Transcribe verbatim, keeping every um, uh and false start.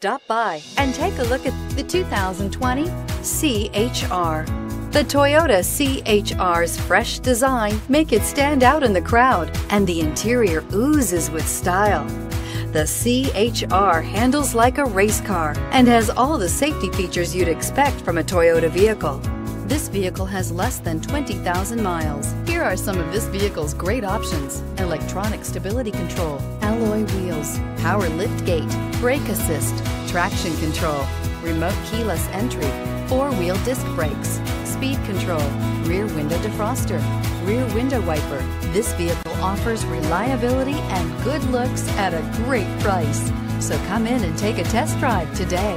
Stop by and take a look at the two thousand twenty C H R. The Toyota C H R's fresh design make it stand out in the crowd, and the interior oozes with style. The C H R handles like a race car and has all the safety features you'd expect from a Toyota vehicle. This vehicle has less than twenty thousand miles. Here are some of this vehicle's great options: electronic stability control, alloy wheels, power lift gate, brake assist, traction control, remote keyless entry, four-wheel disc brakes, speed control, rear window defroster, rear window wiper. This vehicle offers reliability and good looks at a great price. So come in and take a test drive today.